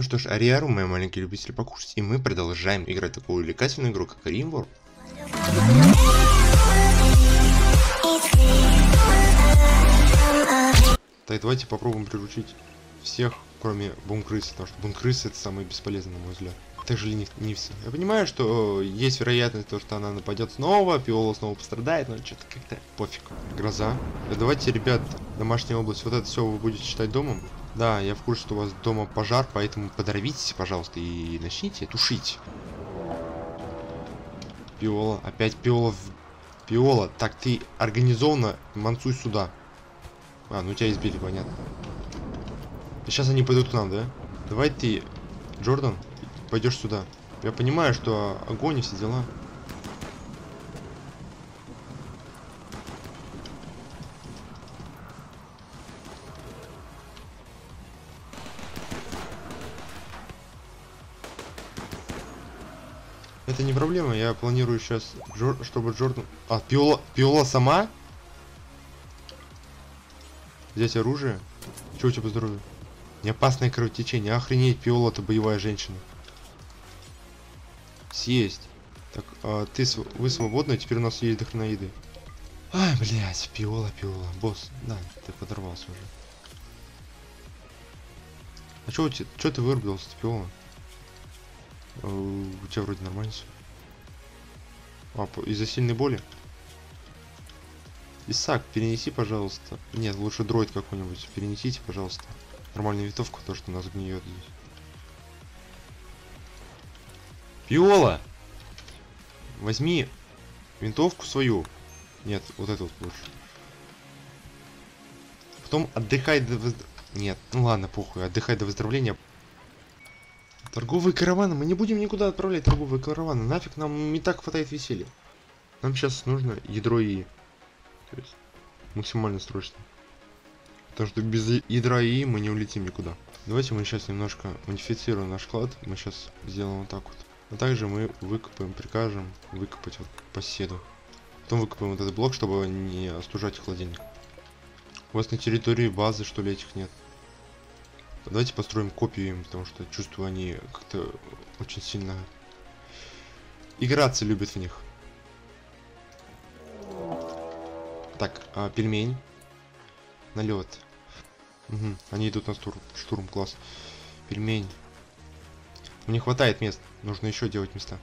Ну что ж, Ариару, мои маленькие любители покушать, и мы продолжаем играть такую увлекательную игру, как RimWorld. Так, давайте попробуем приручить всех, кроме бункрыс, потому что бункрысы это самые бесполезные, на мой взгляд. Также не все. Я понимаю, что есть вероятность, что она нападет снова, пиола снова пострадает, но что-то как-то пофиг. Гроза. Давайте, ребят, домашняя область, вот это все вы будете считать домом. Да, я в курсе, что у вас дома пожар, поэтому подорвитесь, пожалуйста, и начните тушить. Пиола, опять пиола. Пиола, так ты организованно мансуй сюда. А, ну тебя избили, понятно. Сейчас они пойдут к нам, да? Давай ты, Джордан, пойдешь сюда. Я понимаю, что огонь и все дела. Это не проблема, я планирую сейчас, чтобы Джордан... А, пиола сама? Взять оружие? Че у тебя по здоровью? Неопасное кровотечение. Охренеть, пиола, это боевая женщина. Съесть. Так, вы свободны, теперь у нас есть дохноиды. Ай, блядь, пиола. Босс, да, ты подорвался уже. А че у тебя? Че ты вырубился, пиола? У тебя вроде нормально все. А, из-за сильной боли? Исаак, перенеси, пожалуйста. Нет, лучше дроид какой-нибудь. Перенесите, пожалуйста. Нормальную винтовку, то, что у нас гниет здесь. Пиола! Возьми винтовку свою. Нет, вот эту вот лучше. Потом отдыхай до выздоровления. Нет, ну ладно, похуй. Отдыхай до выздоровления. Торговые караваны. Мы не будем никуда отправлять торговые караваны. Нафиг, нам не так хватает веселья. Нам сейчас нужно ядро ИИ. То есть максимально срочно. Потому что без ядра ИИ мы не улетим никуда. Давайте мы сейчас немножко модифицируем наш клад. Мы сейчас сделаем вот так вот. А также мы выкопаем, прикажем выкопать вот поседу. Потом выкопаем вот этот блок, чтобы не остужать холодильник. У вас на территории базы, что ли, этих нет? Давайте построим копию им, потому что чувствую, они как-то очень сильно играться любят в них. Так, пельмень. Налет. Угу, они идут на штурм, класс. Пельмень. Не хватает мест. Нужно еще делать места.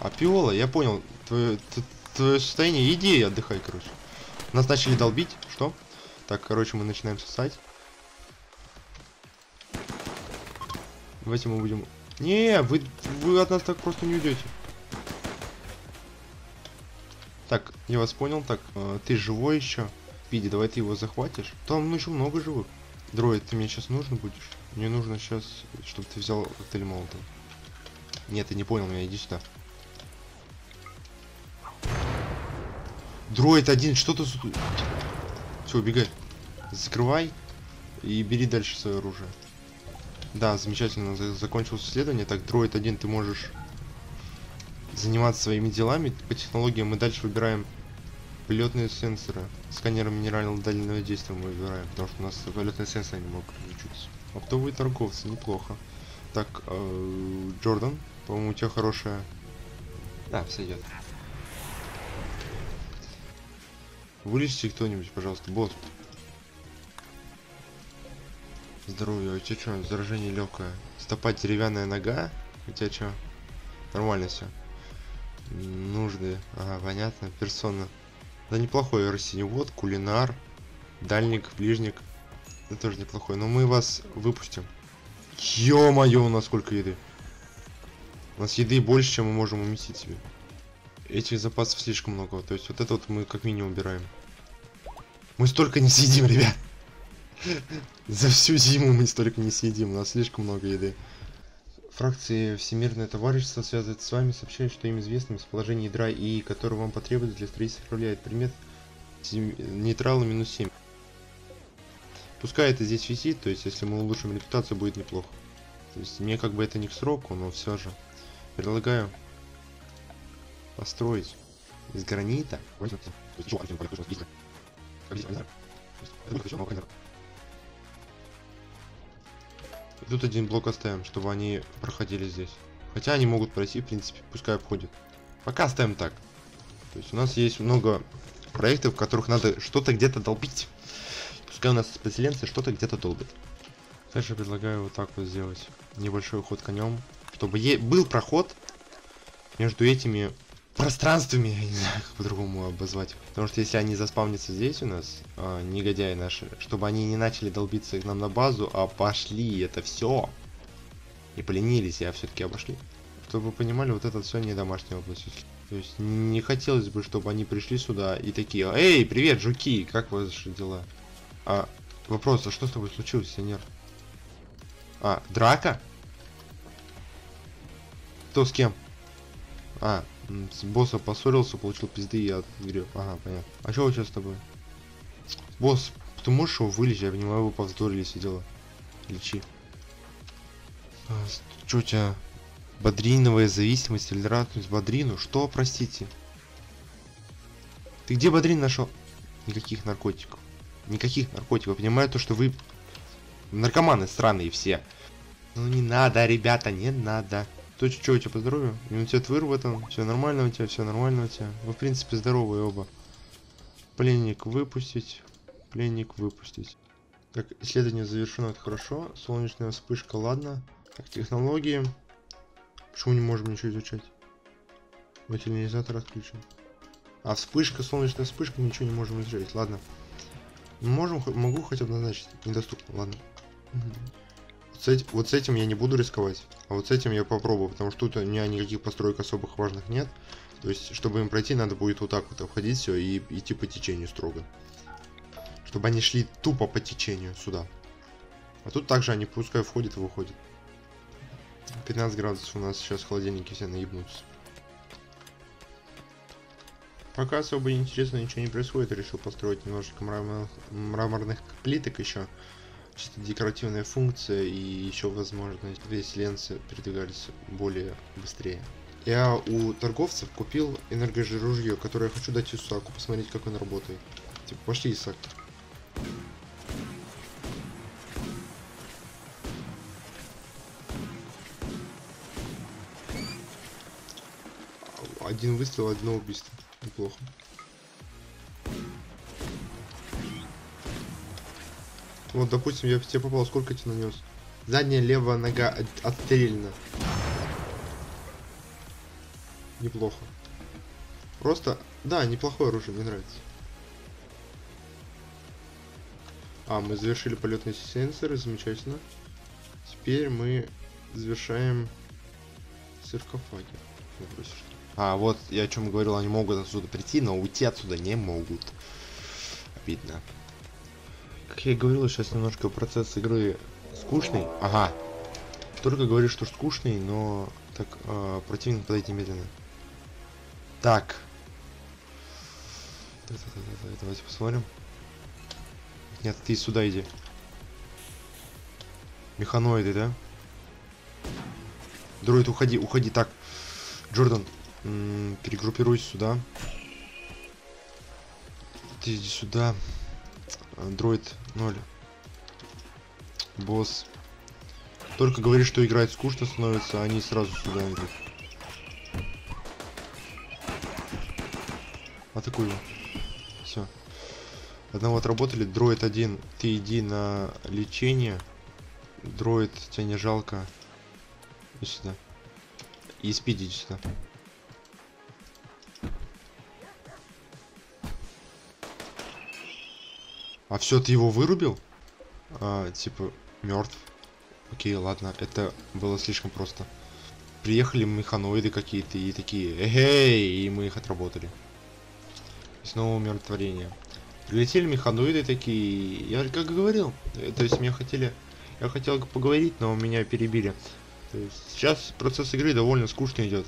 А пиола, я понял. Твое состояние. Иди и отдыхай, короче. Нас начали долбить. Что? Так, короче, мы начинаем сосать. Давайте мы будем... Не, вы от нас так просто не уйдете. Так, я вас понял. Так, ты живой еще? Види, давай ты его захватишь. Там ну еще много живых. Дроид, ты мне сейчас нужен будешь? Мне нужно сейчас, чтобы ты взял коктейль молотом. Нет, ты не понял меня, иди сюда. Дроид один, что-то... Все, убегай. Закрывай и бери дальше свое оружие. Да, замечательно, закончилось исследование. Так, дроид один, ты можешь заниматься своими делами. По технологиям мы дальше выбираем полетные сенсоры. Сканер минерального дальнего действия мы выбираем, потому что у нас полетные сенсоры не могут включиться. Оптовые торговцы, неплохо. Так, Джордан, по-моему, у тебя хорошая... Да, все идет. Вылечите кто-нибудь, пожалуйста, босс. Здоровье, у тебя что, заражение легкое? Стопа, деревянная нога? У тебя что? Нормально все. Нужды. Ага, понятно. Персона. Да неплохой. Растениевод, кулинар, дальник, ближник. Это тоже неплохой. Но мы вас выпустим. Ё-моё, у нас сколько еды. У нас еды больше, чем мы можем уместить себе. Этих запасов слишком много. То есть вот это вот мы как минимум убираем. Мы столько не съедим, ребят. За всю зиму мы столько не съедим, у нас слишком много еды. Фракции Всемирное товарищество связывает с вами, сообщает, что им известно расположение ядра ИИ, которое вам потребуется для строительства, отправляет примет нейтрала -7. Пускай это здесь висит, то есть если мы улучшим репутацию, будет неплохо. То есть мне как бы это не к сроку, но все же предлагаю построить из гранита. И тут один блок оставим, чтобы они проходили здесь. Хотя они могут пройти, в принципе, пускай обходят. Пока оставим так. То есть у нас есть много проектов, в которых надо что-то где-то долбить. Пускай у нас поселенцы что-то где-то долбят. Дальше предлагаю вот так вот сделать. Небольшой уход конем. Чтобы был проход между этими пространствами. Я не знаю, как по-другому обозвать. Потому что если они заспавнятся здесь у нас, негодяи наши, чтобы они не начали долбиться к нам на базу, а пошли это все. И поленились, а все-таки обошли. Чтобы вы понимали, вот это все не домашняя область. То есть не хотелось бы, чтобы они пришли сюда и такие: «Эй, привет, жуки, как ваши дела?» А вопрос, а что с тобой случилось, сеньор? А, драка? Кто с кем? А, с боссом поссорился, получил пизды и отгреб. Ага, понятно. А что сейчас с тобой? Босс, ты можешь его вылечить? Я понимаю, вы повздорили, сидела. Лечи. Что у тебя? Бодриновая зависимость или ратность? Бодрину? Что, простите? Ты где бодрин нашел? Никаких наркотиков. Никаких наркотиков. Понимаю то, что вы наркоманы сраные все. Ну не надо, ребята, не надо. То что у тебя по здоровью? Иммунитет выработан. Все нормально у тебя, все нормально у тебя. Вы в принципе здоровые оба. Пленник выпустить. Пленник выпустить. Так, исследование завершено, это хорошо. Солнечная вспышка, ладно. Так, технологии. Почему не можем ничего изучать? Материализатор отключен. А вспышка, солнечная вспышка, ничего не можем изучать, ладно. Могу хоть обозначить. Недоступно, ладно. Вот с этим я не буду рисковать. А вот с этим я попробую, потому что тут у меня никаких построек особых важных нет. То есть, чтобы им пройти, надо будет вот так вот обходить все и идти по течению строго. Чтобы они шли тупо по течению сюда. А тут также они пускай входят и выходят. 15 градусов у нас сейчас, холодильники все наебнутся. Пока особо интересно ничего не происходит. Решил построить немножечко мраморных плиток еще. Чисто декоративная функция и еще возможность переселенцы передвигались более быстрее. Я у торговцев купил энергоружье, которое я хочу дать Исаку, посмотреть, как он работает. Типа, пошли, Исак. Один выстрел, одно убийство. Неплохо. Вот, допустим, я в тебя попал. Сколько тебе нанес? Задняя левая нога отстрелена. Неплохо. Просто... Да, неплохое оружие, мне нравится. А, мы завершили полетные сенсоры, замечательно. Теперь мы завершаем саркофаги. А, вот я о чем говорил, они могут отсюда прийти, но уйти отсюда не могут. Обидно. Как я и говорил, сейчас немножко процесс игры скучный. Ага. Только говоришь, что скучный, но... Так, противник, подойти медленно. Так. Давайте посмотрим. Нет, ты сюда иди. Механоиды, да? Дроид, уходи, уходи, так. Джордан, перегруппируйся сюда. Ты иди сюда. Дроид 0. Босс. Только говоришь, что играть скучно становится, а они сразу сюда идут. Атакуй его. Все. Одного отработали. Дроид 1, ты иди на лечение. Дроид, тебя не жалко. Иди сюда. И спидите сюда. А все, ты его вырубил? А, типа, мертв. Окей, ладно, это было слишком просто. Приехали механоиды какие-то и такие, эй, и мы их отработали. И снова умиротворение. Прилетели механоиды такие, я как говорил, то есть меня хотели, я хотел поговорить, но меня перебили. Сейчас процесс игры довольно скучно идет.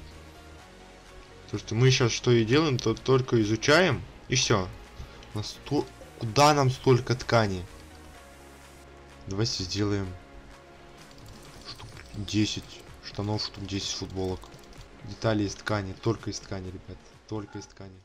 То, что мы сейчас что и делаем, то только изучаем, и все. Куда нам столько ткани? Давайте сделаем штук 10 штанов, штук 10 футболок. Детали из ткани, только из ткани, ребят, только из ткани.